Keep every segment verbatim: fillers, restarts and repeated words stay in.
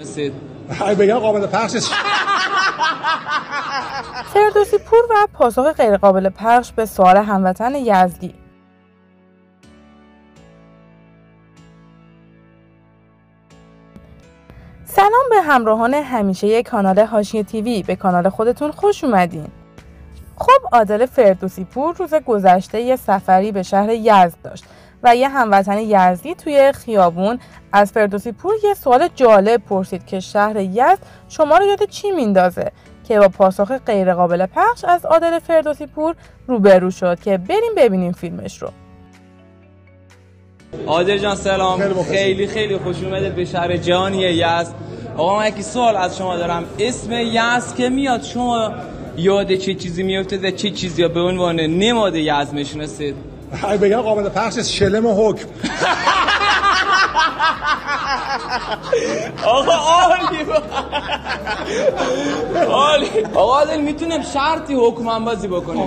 مثل بگم قابل پخش. فردوسی پور و پاسخ غیر قابل پخش به سوال هموطن یزدی. سلام به همراهان همیشه کانال حاشیه تی وی، به کانال خودتون خوش اومدین. خب عادل فردوسیپور روز گذشته یه سفری به شهر یزد داشت و یه هموطن یزدی توی خیابون از فردوسیپور یه سوال جالب پرسید که شهر یزد شما رو یاد چی میندازه، که با پاسخ غیر قابل پخش از عادل فردوسیپور روبرو شد که بریم ببینیم فیلمش رو. عادل جان سلام، خیلی خیلی خوش اومدید به شهر جهانی یزد. آقا من یکی سوال از شما دارم، اسم یزد که میاد شما یاد چه چیزی میفته و چه چیزی ها به عنوان نماد یزد میشناسید؟ بگم قابل پخش شلم حکم. آقا عالی عالی. آقا عادل میتونم شرطی حکم هم بازی بکنیم؟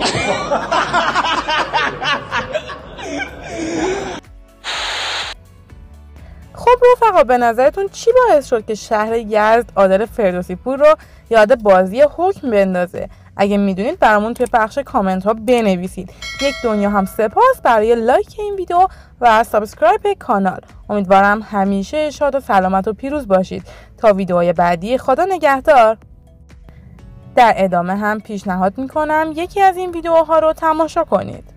خب رفقا به نظرتون چی باعث شد که شهر یزد عادل فردوسیپور رو یاد بازی حکم بندازه؟ اگه میدونید برامون توی بخش کامنت ها بنویسید. یک دنیا هم سپاس برای لایک این ویدیو و سابسکرایب کانال. امیدوارم همیشه شاد و سلامت و پیروز باشید تا ویدیوهای بعدی. خدا نگهدار. در ادامه هم پیشنهاد میکنم یکی از این ویدیوها رو تماشا کنید.